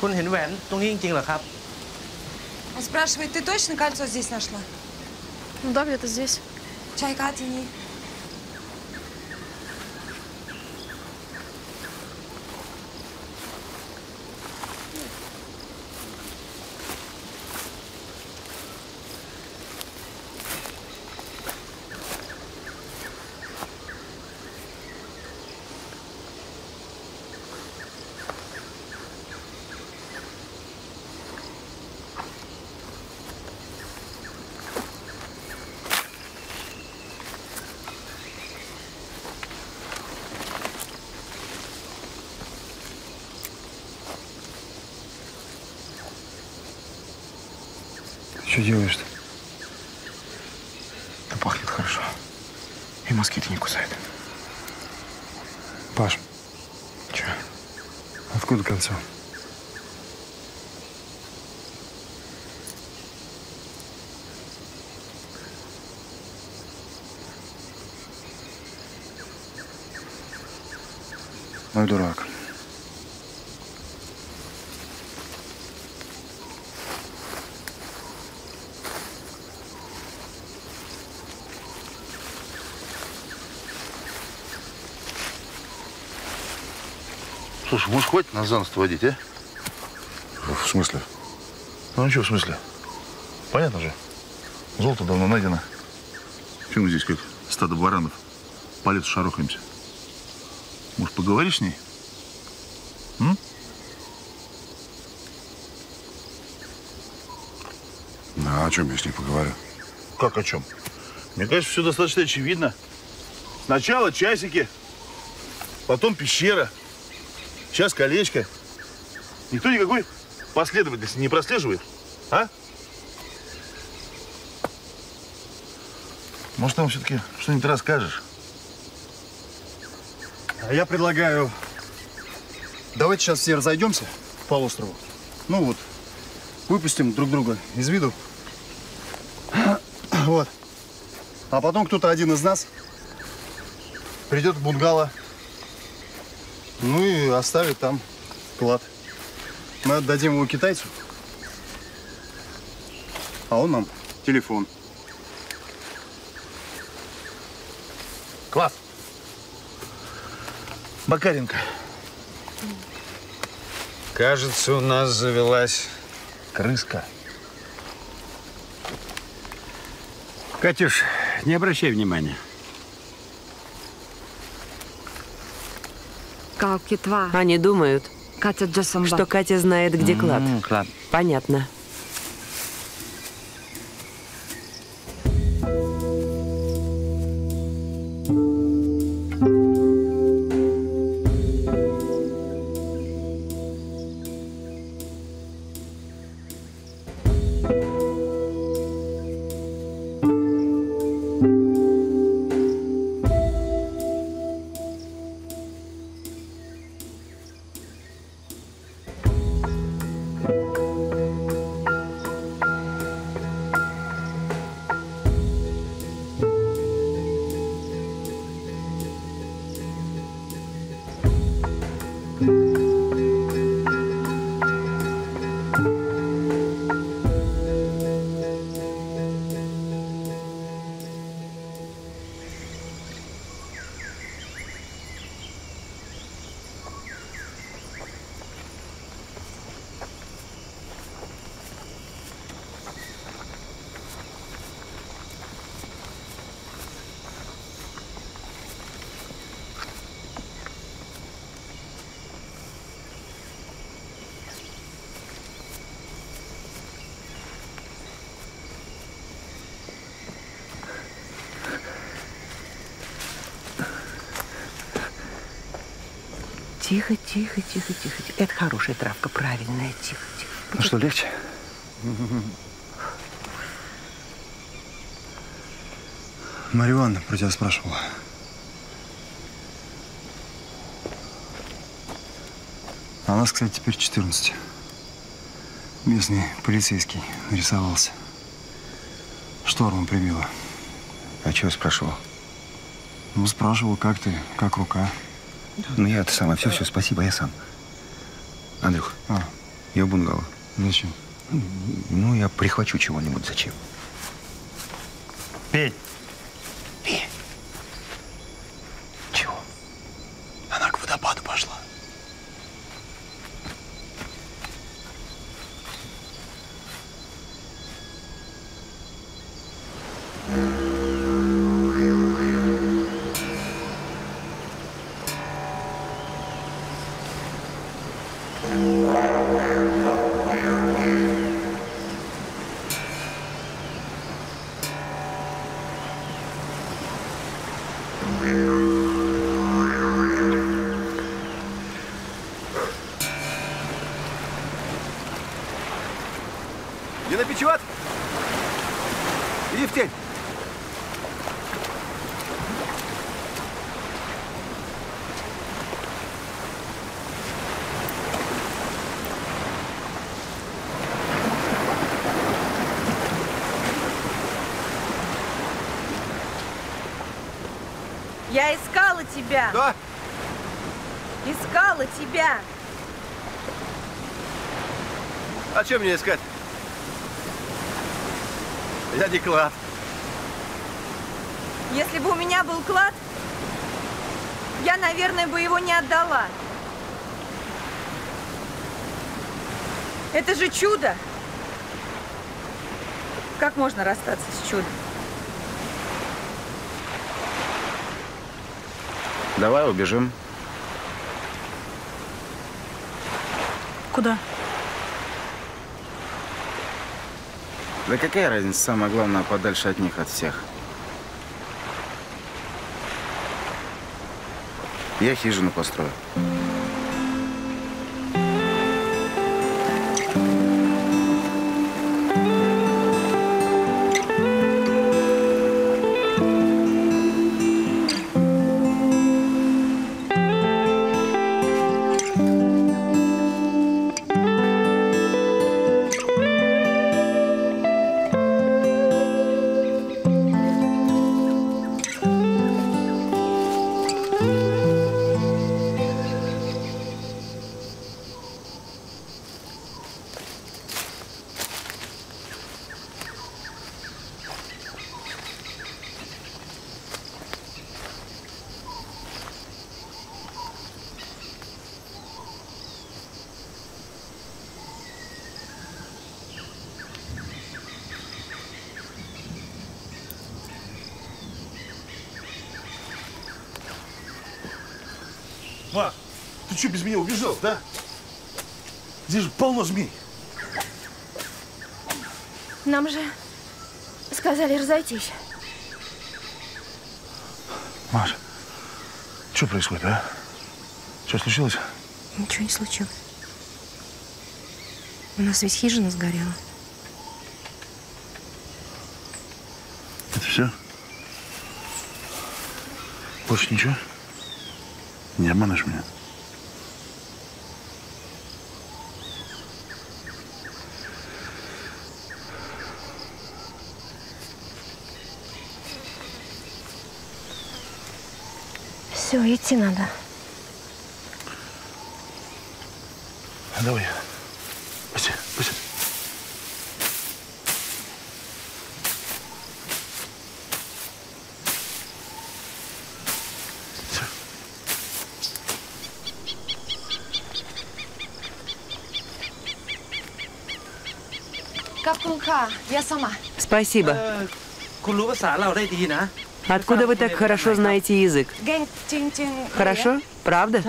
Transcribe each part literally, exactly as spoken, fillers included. คุณเห็นแหวนตรงนี้จริงๆเหรอครับ Он спрашивает, ты точно кольцо здесь нашла? Ну да, где-то здесь. Чайка, оттяни. Что делаешь-то? Да пахнет хорошо. И москиты не кусают. Паш. Че? Откуда кольцо? Мой дурак. Слушай, может, хватит нас за нос водить, а? В смысле? Ну, ничего, в смысле. Понятно же. Золото давно найдено. Чего мы здесь, как стадо баранов, по лесу шарохаемся? Может, поговоришь с ней? М? А о чем я с ней поговорю? Как о чем? Мне кажется, все достаточно очевидно. Сначала часики, потом пещера. Сейчас колечко. Никто никакой последовательности не прослеживает, а? Может, нам все-таки что-нибудь расскажешь? А я предлагаю, давайте сейчас все разойдемся по острову. Ну вот, выпустим друг друга из виду. Вот. А потом кто-то один из нас придет в бунгало. Ну и оставит там клад. Мы отдадим его китайцу, а он нам телефон. Класс. Макаренко. Кажется, у нас завелась крыска. Катюш, не обращай внимания. Они думают, что Катя знает, где клад. Mm-hmm, клад. Понятно. Тихо, тихо, тихо, тихо. Это хорошая травка, правильная. Тихо, тихо. Ну что, легче? Марья Ивановна про тебя спрашивала. А нас, кстати, теперь четырнадцать. Местный полицейский нарисовался. Штормом прибило. А чего спрашивал? Ну, спрашивал, как ты, как рука. Ну, я это сам, а все, все, спасибо, я сам. Андрюх, а. Я в бунгало. Зачем? Ну, я прихвачу чего-нибудь. Зачем? Петь! Петь! Чего? Она к водопаду пошла. Я искала тебя. Да? Искала тебя. А что мне искать? Я не клад. Если бы у меня был клад, я, наверное, бы его не отдала. Это же чудо. Как можно расстаться с чудом? Давай убежим. Куда? Да какая разница, самое главное, подальше от них, от всех. Я хижину построю. Ты что без меня убежал, да? Здесь же полно змей. Нам же сказали разойтись. Маша, что происходит, а? Что случилось? Ничего не случилось. У нас ведь хижина сгорела. Это все? Больше ничего? Не обманешь меня? Все, идти надо. Давай. Пусти, пусти. Все. Капкунка, я сама. Спасибо. Откуда вы так хорошо знаете язык? Хорошо? Правда?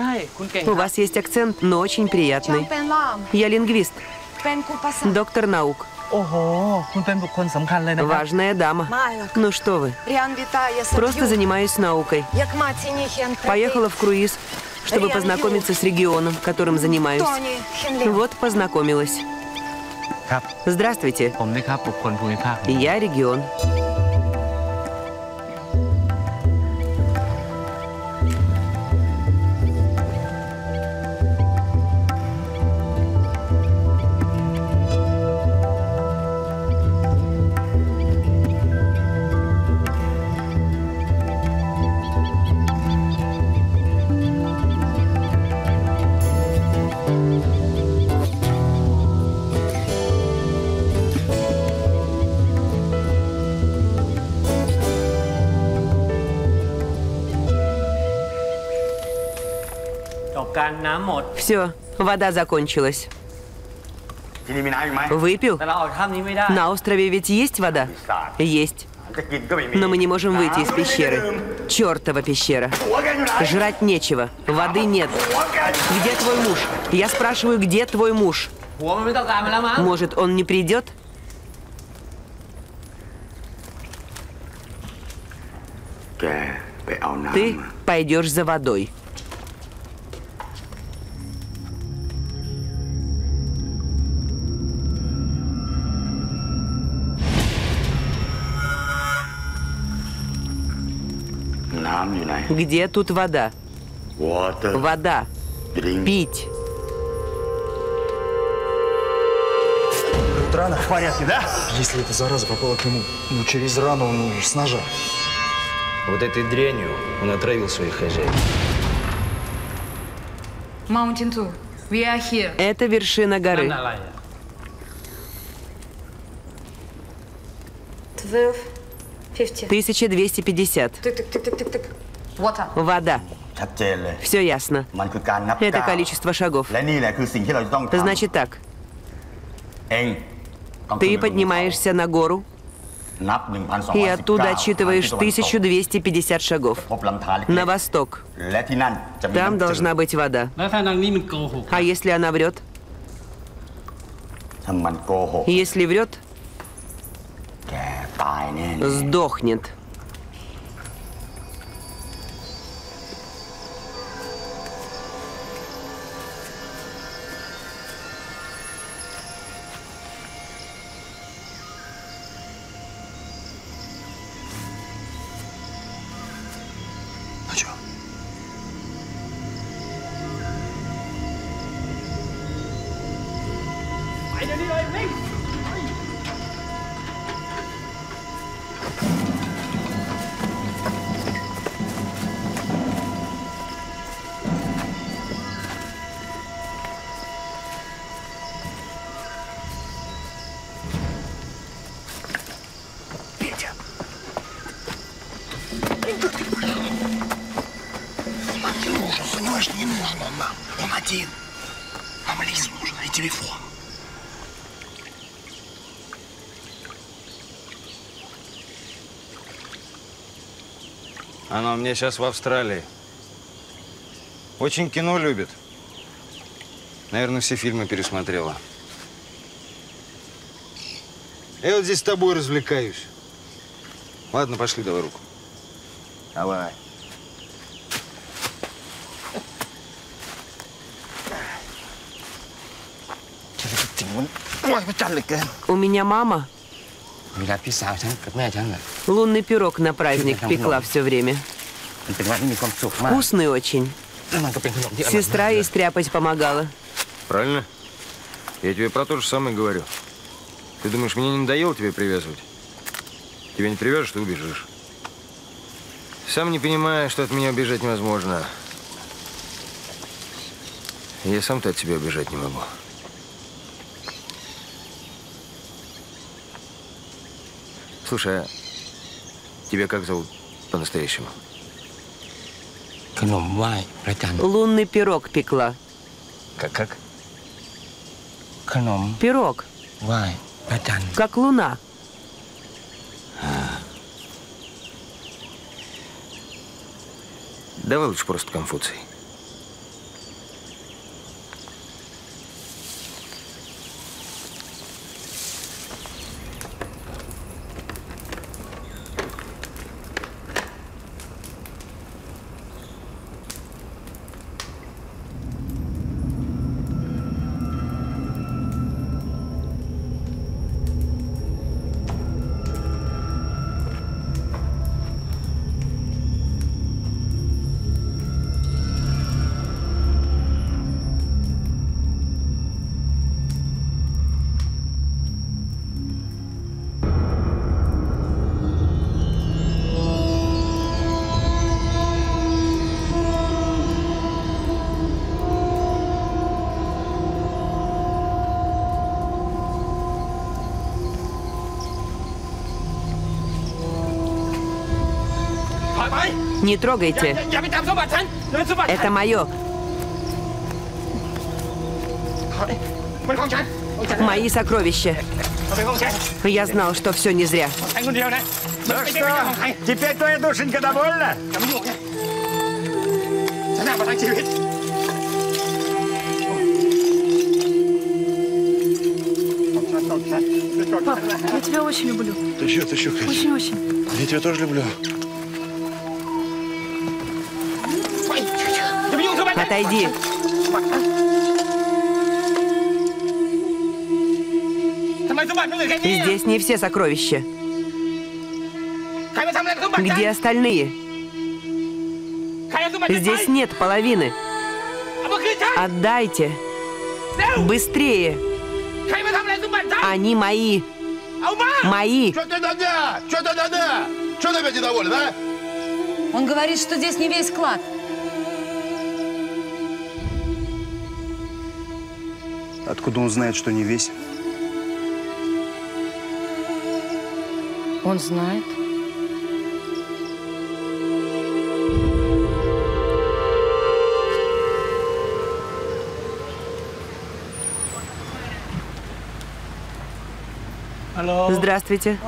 У вас есть акцент, но очень приятный. Я лингвист, доктор наук. Важная дама. Ну что вы? Просто занимаюсь наукой. Поехала в круиз, чтобы познакомиться с регионом, которым занимаюсь. Вот познакомилась. Здравствуйте. Я регион. Все, вода закончилась. Выпил? На острове ведь есть вода? Есть. Но мы не можем выйти из пещеры. Чертова пещера. Жрать нечего, воды нет. Где твой муж? Я спрашиваю, где твой муж? Может, он не придет? Ты пойдешь за водой. Где тут вода? Вода. Пить. Рана в порядке, да? Если эта зараза попала к нему, ну через рану, ну с ножа. Вот этой дрянью он отравил своих хозяев. Это вершина горы. тысяча двести пятьдесят. Вода. Все ясно. Это количество шагов. Значит так. Ты поднимаешься на гору и оттуда отсчитываешь тысячу двести пятьдесят шагов на восток. Там должна быть вода. А если она врет? Если врет, сдохнет. Она у меня сейчас в Австралии. Очень кино любит. Наверное, все фильмы пересмотрела. Я вот здесь с тобой развлекаюсь. Ладно, пошли, давай руку. Давай. У меня мама. Лунный пирог на праздник пекла все время. Вкусный очень. Сестра ей стряпать помогала. Правильно? Я тебе про то же самое говорю. Ты думаешь, мне не надоело тебе привязывать? Тебя не привяжешь, ты убежишь. Сам не понимаю, что от меня убежать невозможно. Я сам-то от тебя убежать не могу. Слушай, а тебя как зовут по-настоящему? Лунный пирог пекла. Как? Как? Пирог. Как луна. А. Давай лучше просто Конфуций. Не трогайте. Это мое. Мои сокровища. Я знал, что все не зря. Ну что, теперь твоя душенька довольна? Пап, я тебя очень люблю. Ты что, ты что, Катя? Очень-очень. Я тебя тоже люблю. Отойди. Здесь не все сокровища. Где остальные? Здесь нет половины. Отдайте. Быстрее. Они мои. Мои. Что ты да-да? Что ты да-да? Что ты опять недоволен, а? Он говорит, что здесь не весь клад. Откуда он знает, что не весь? Он знает. Здравствуйте.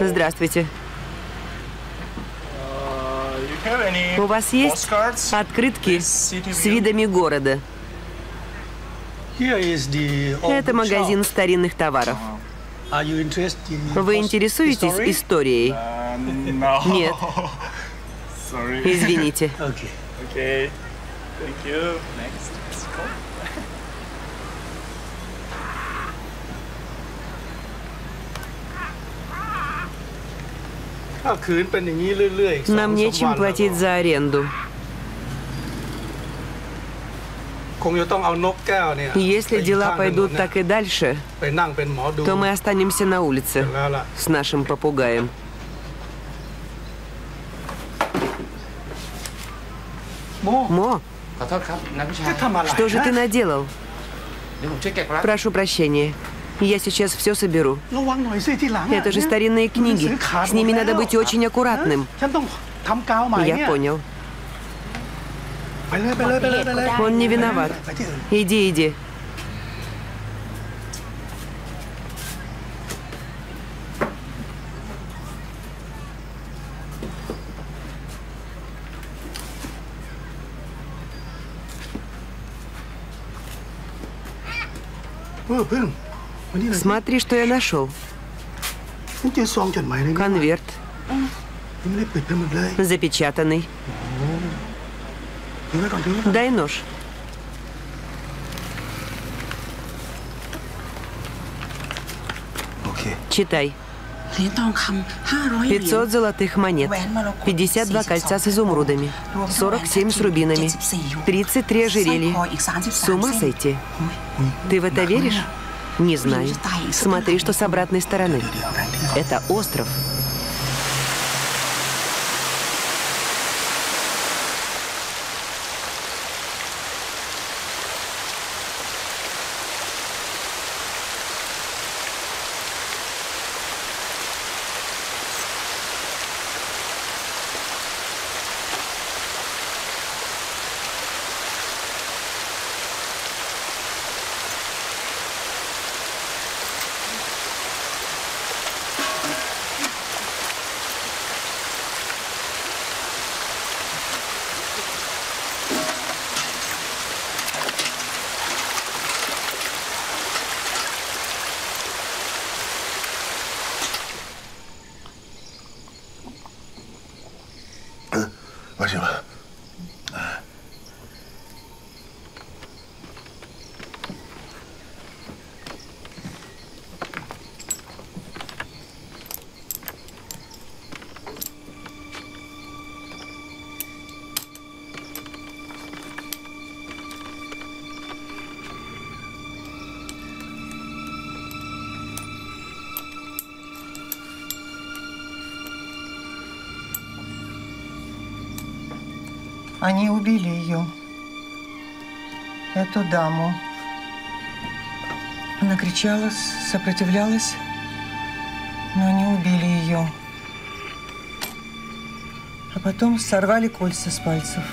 Здравствуйте. У вас есть открытки с видами города? Это магазин старинных товаров. Вы интересуетесь историей? Нет. Извините. Нам нечем платить за аренду. Если дела пойдут так и дальше, то мы останемся на улице с нашим попугаем. Мо, что же ты наделал? Прошу прощения. Я сейчас все соберу. Это же старинные книги. С ними надо быть очень аккуратным. Я понял. Он не виноват. Иди, иди. Смотри, что я нашел. Конверт. Запечатанный. Дай нож. Читай. пятьсот золотых монет, пятьдесят два кольца с изумрудами, сорок семь с рубинами, тридцать три ожерелья. С ума сойти. Ты в это веришь? Не знаю. Смотри, что с обратной стороны. Это остров. Они убили ее, эту даму. Она кричала, сопротивлялась, но они убили ее. А потом сорвали кольца с пальцев.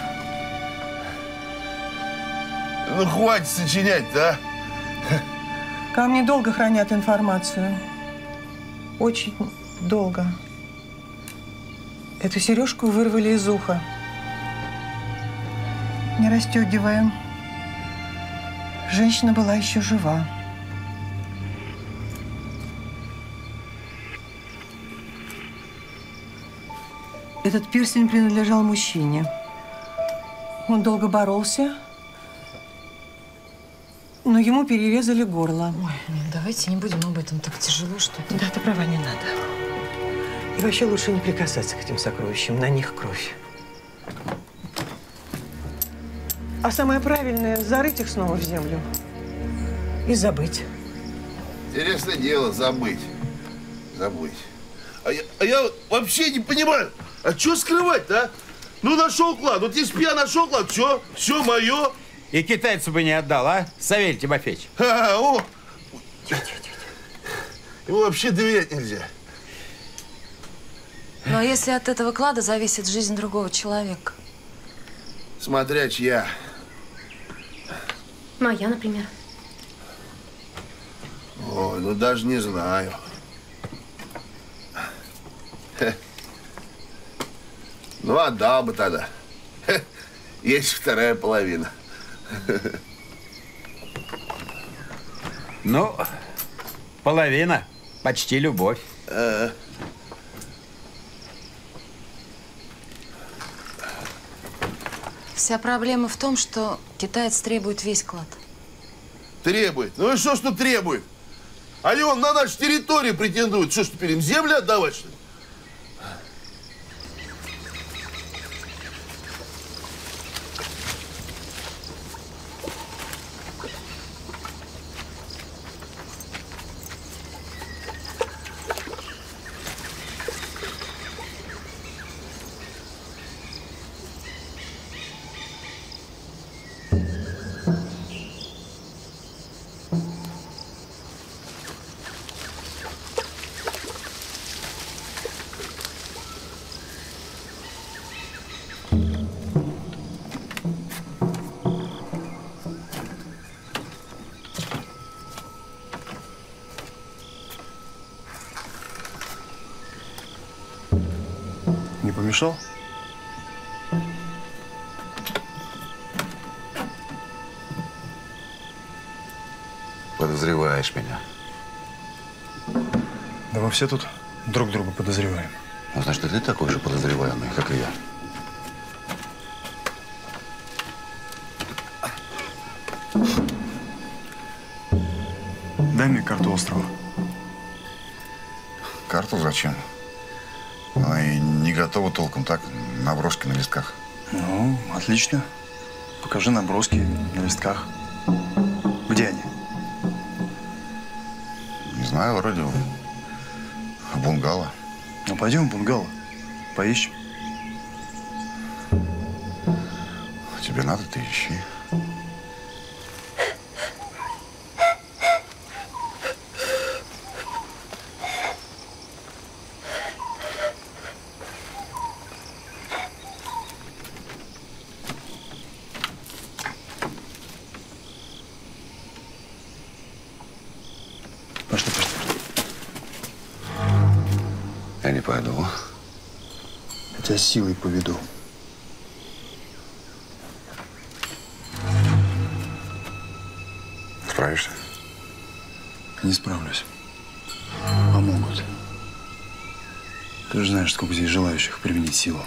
Ну хватит сочинять, да? Ко мне долго хранят информацию. Очень долго. Эту сережку вырвали из уха. Не расстегивая, женщина была еще жива. Этот пирсинг принадлежал мужчине. Он долго боролся, но ему перерезали горло. Ой, давайте не будем об этом, так тяжело что-то. Да, ты права, не надо. И вообще лучше не прикасаться к этим сокровищам, на них кровь. А самое правильное – зарыть их снова в землю и забыть. Интересное дело – забыть, забыть. А я, а я вообще не понимаю, а что скрывать-то, а? Ну, нашел клад, вот если бы я нашел клад, все, все мое. И китайцу бы не отдал, а, Савелий Тимофеевич? Ха-ха, о! Ему вообще доверять нельзя. Ну, а если от этого клада зависит жизнь другого человека? Смотря чья. Моя, например. Ой, ну даже не знаю. Хе. Ну, отдал бы тогда. Хе. Есть вторая половина. Хе. Ну, половина. Почти любовь. А-а. Вся проблема в том, что китаец требует весь клад. Требует? Ну и что, что требует? Они вон на нашу территорию претендуют. Что ж теперь им землю отдавать, что ли? Помешал? Подозреваешь меня. Да мы все тут друг друга подозреваем. Ну, значит, ты такой же подозреваемый, как и я. Дай мне карту острова. Карту зачем? Она и не готова толком, так, наброски на листках. Ну, отлично. Покажи наброски на листках. Где они? Не знаю, вроде в бунгало. Ну, пойдем в бунгало, поищем. Тебе надо, ты ищи. Силой поведу. Справишься? Не справлюсь. Помогут. Ты же знаешь, сколько здесь желающих применить силу.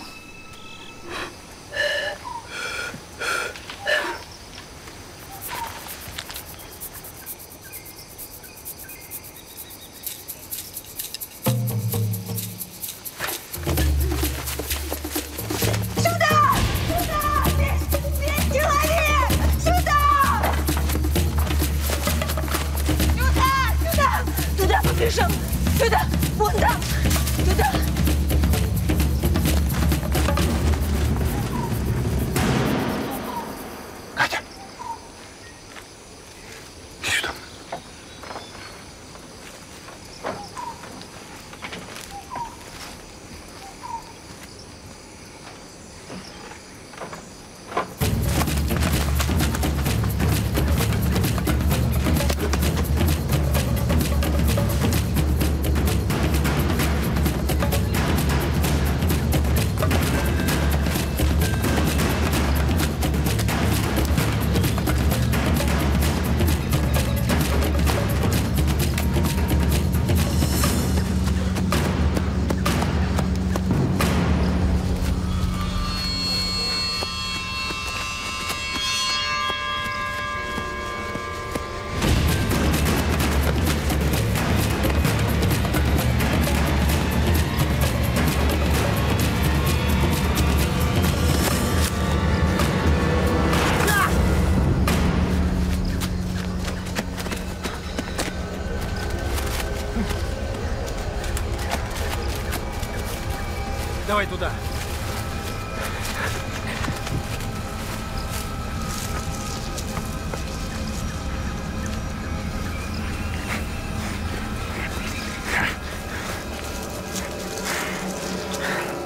Давай туда.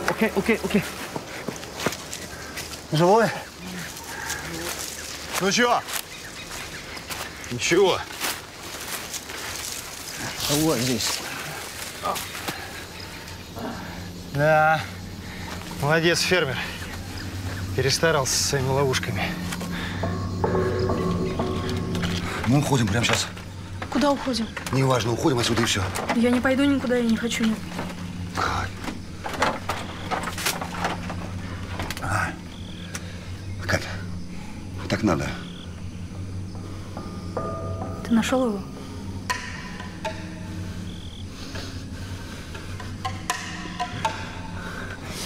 Окей, окей, окей. Живой? Ну чего? Ничего. Вот здесь. Да, молодец, фермер. Перестарался со своими ловушками. Мы уходим прямо сейчас. Куда уходим? Неважно, уходим отсюда и все. Я не пойду никуда, я не хочу. Нет. А. Кать, так надо. Ты нашел его?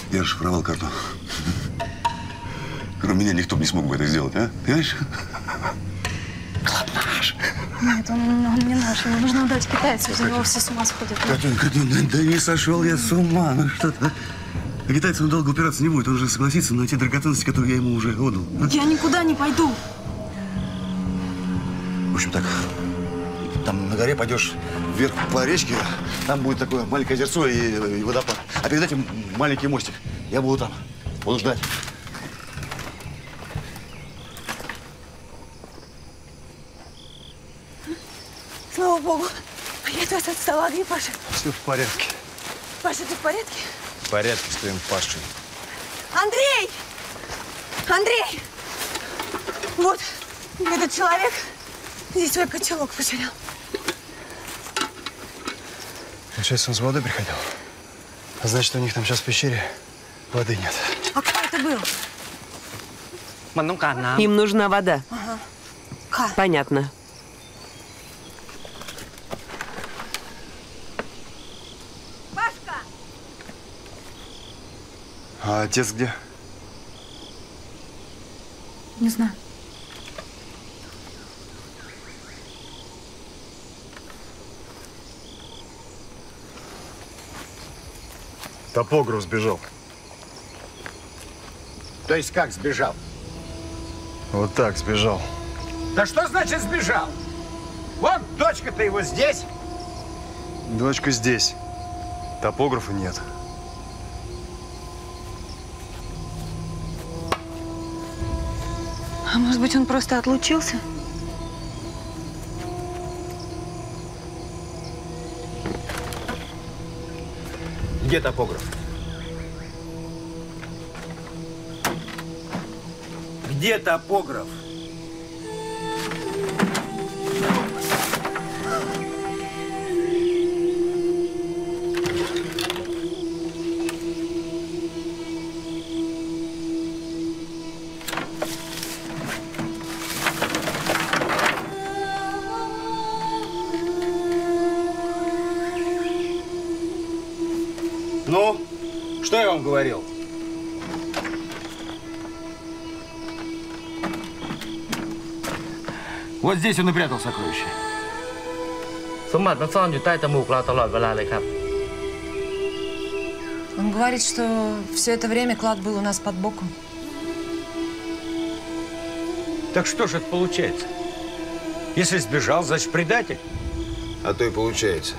Я расшифровал карту. Кроме меня никто бы не смог бы это сделать, а? Понимаешь? Клад наш. Нет, он, он не наш. Его нужно отдать китайцу. Из него все с ума сходят. Катенька, да, да не сошел я с ума. Ну что-то. А китайцам долго упираться не будет. Он же согласится на те драгоценности, которые я ему уже отдал. Я никуда не пойду. В общем так, там на горе пойдешь вверх по речке, там будет такое маленькое озерцо и, и водопад. А перед этим маленький мостик. Я буду там. Буду ждать. Слава богу, я от вас отстала, где Паша? Все в порядке. Паша, ты в порядке? В порядке с твоим Пашей. Андрей! Андрей! Вот, этот человек здесь свой котелок потерял. Получается, он с водой приходил? А значит, у них там сейчас в пещере воды нет. А кто это был? Им нужна вода. Ага. Понятно. Пашка! А отец где? Не знаю. Топограф сбежал. То есть как сбежал? Вот так сбежал. Да что значит сбежал? Вот дочка-то его здесь. Дочка здесь. Топографа нет. А может быть, он просто отлучился? Где топограф? Где топограф? Что я вам говорил? Вот здесь он и прятал сокровища. Он говорит, что все это время клад был у нас под боком. Так что же это получается? Если сбежал, значит предатель. А то и получается.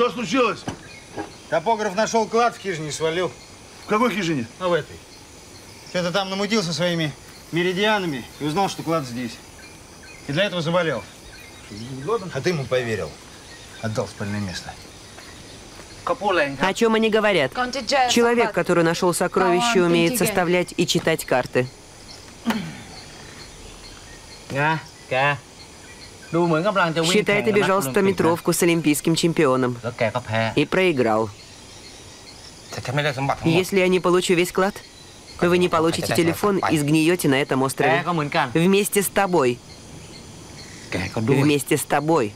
Что случилось? Топограф нашел клад в хижине и свалил. В какой хижине? А в этой. Что-то там намутился своими меридианами и узнал, что клад здесь. И для этого заболел. А ты ему поверил. Отдал спальное место. О чем они говорят? Человек, который нашел сокровище, умеет составлять и читать карты. Считай, ты бежал стометровку с олимпийским чемпионом и проиграл. Если я не получу весь клад, вы не получите телефон и сгниете на этом острове. Вместе с тобой. Вместе с тобой.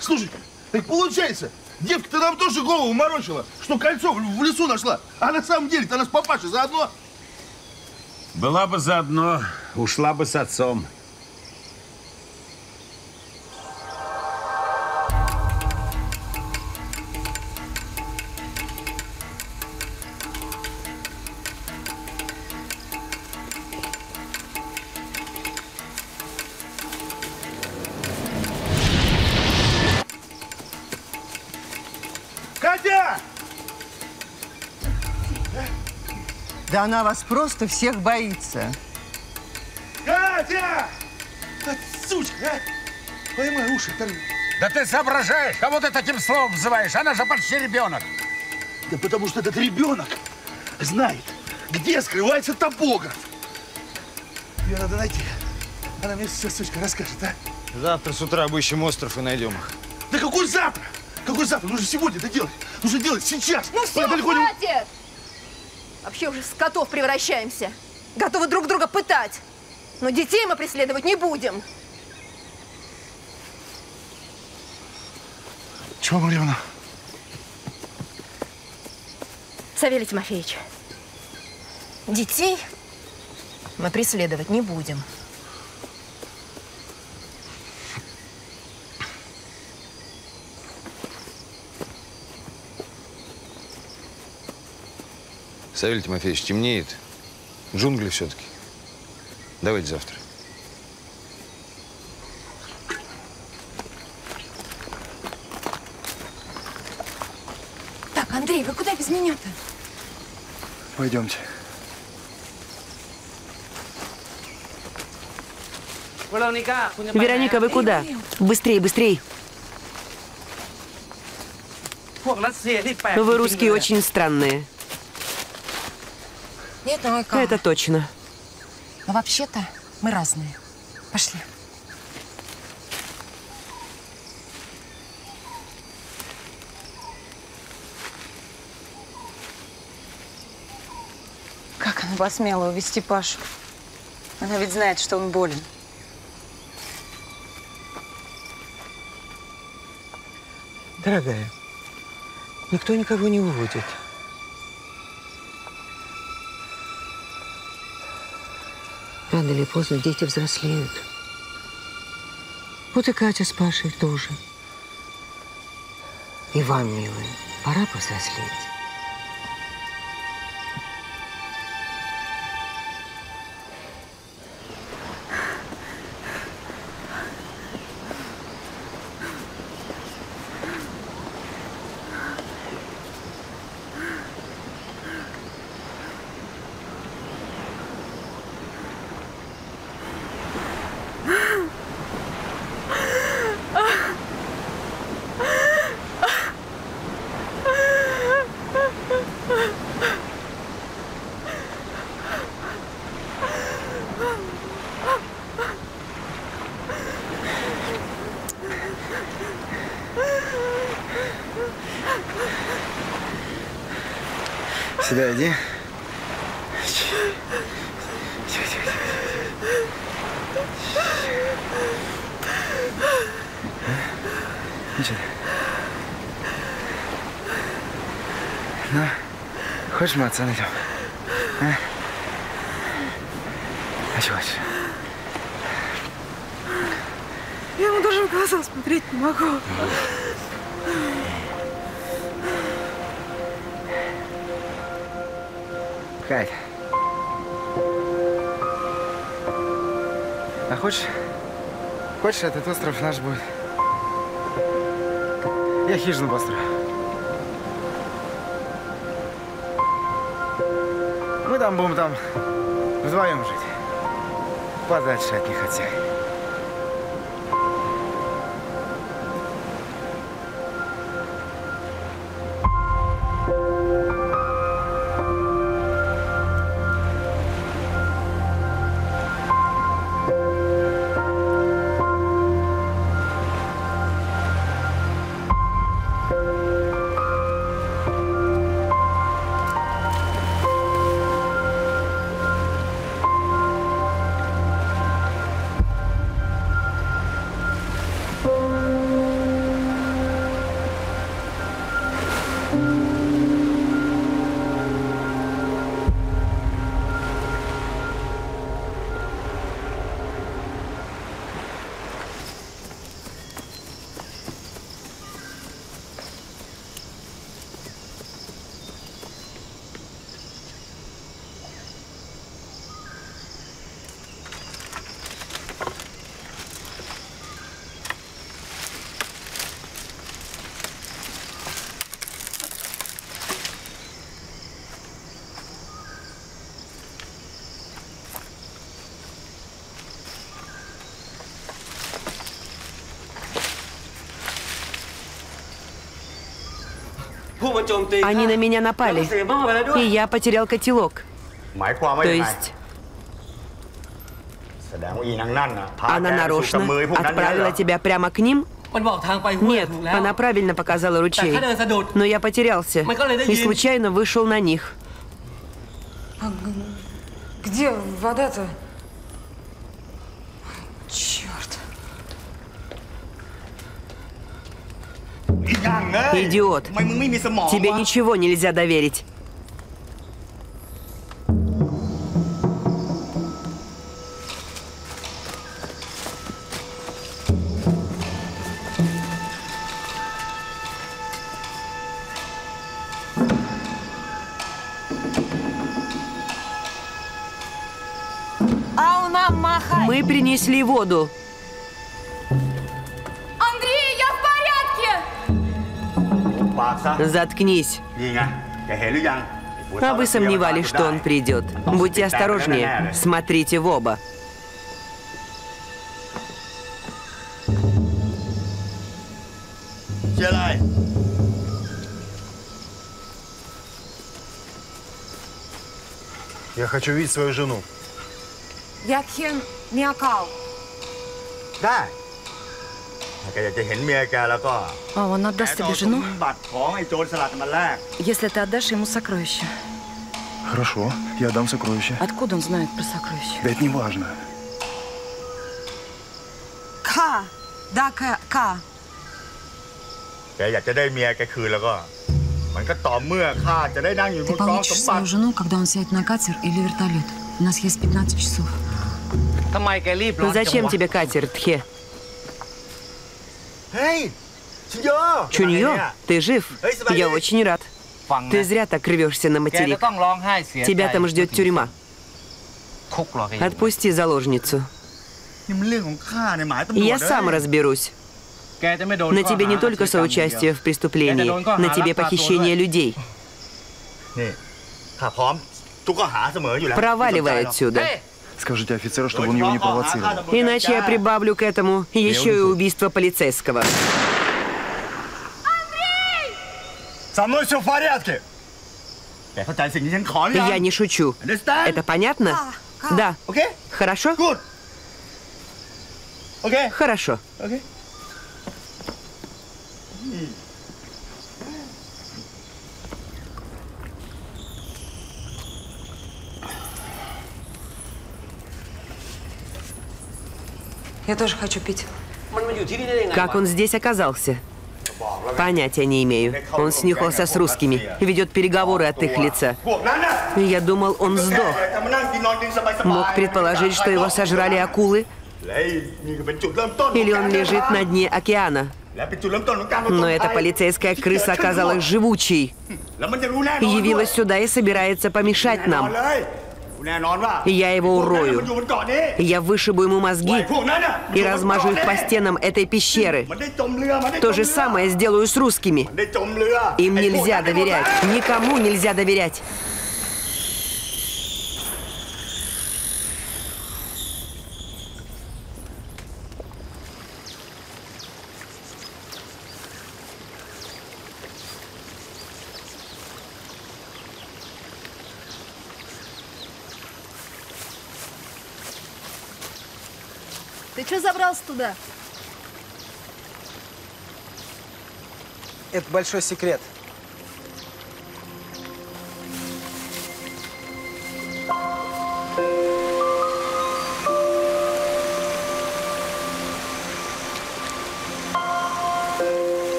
Слушай, так получается, Девка-то нам тоже голову морочила, что кольцо в лесу нашла. А на самом деле-то она с папашей заодно. Была бы заодно, ушла бы с отцом. Да она вас просто всех боится. Катя! Да, сучка, а! Поймай уши, торги. Да ты соображаешь, кого ты таким словом называешь? Она же почти ребенок. Да потому что этот ребенок знает, где скрывается топограф. Ее надо найти. Она мне все, сучка, расскажет, а? Завтра с утра обыщем остров и найдем их. Да какой завтра? Какой завтра? Нужно сегодня это делать. Нужно делать сейчас. Ну все, хватит! Вообще уже в скотов превращаемся. Готовы друг друга пытать. Но детей мы преследовать не будем. Чего, Марьяна? Савелий Тимофеевич, детей мы преследовать не будем. Савелий Тимофеевич, темнеет. Джунгли все-таки. Давайте завтра. Так, Андрей, вы куда без меня-то? Пойдемте. Вероника, вы куда? Быстрей, быстрей. Вы, русские, очень странные. Это точно. Но вообще-то мы разные. Пошли. Как она посмела увести Пашу? Она ведь знает, что он болен. Дорогая, никто никого не уводит. Рано или поздно дети взрослеют. Вот и Катя с Пашей тоже. И вам, милые, пора повзрослеть. Сюда иди. Ну, хочешь, мы отца найдем? А? А чего хочешь? Я ему даже в глаза смотреть не могу. Кать, а хочешь, хочешь, этот остров наш будет? Я хижину построю. Мы там будем там вдвоем жить, подальше от них отца. Они на меня напали, и я потерял котелок. То есть она нарочно отправила тебя прямо к ним? Нет, она правильно показала ручей, но я потерялся и случайно вышел на них. Где вода-то? Черт. Идиот, тебе ничего нельзя доверить. Мы принесли воду. Заткнись. А вы сомневались, что он придет. Будьте осторожнее. Смотрите в оба. Я хочу видеть свою жену. Якхен Мякал. Да. А он отдаст тебе жену, если ты отдашь ему сокровища. Хорошо, я дам сокровища. Откуда он знает про сокровища? Да это не важно. Ка, да, ка, ка. Ты получишь свою жену, когда он сядет на катер или вертолет. У нас есть пятнадцать часов. Зачем тебе катер, Тхе? Чуньо, ты жив? Я очень рад. Ты зря так рвешься на материк. Тебя там ждет тюрьма. Отпусти заложницу. Я сам разберусь. На тебе не только соучастие в преступлении, на тебе похищение людей. Проваливай отсюда. Скажите офицеру, чтобы он его не провоцировал. Иначе я прибавлю к этому еще и убийство полицейского. Андрей! Со мной все в порядке. Я не шучу. Это понятно? Да. Хорошо? Хорошо. Я тоже хочу пить. Как он здесь оказался? Понятия не имею. Он снюхался с русскими, ведет переговоры от их лица. Я думал, он сдох. Мог предположить, что его сожрали акулы, или он лежит на дне океана. Но эта полицейская крыса оказалась живучей, явилась сюда и собирается помешать нам. Я его урою. Я вышибу ему мозги и размажу их по стенам этой пещеры. То же самое сделаю с русскими. Им нельзя доверять. Никому нельзя доверять. Ты что забрался туда? Это большой секрет.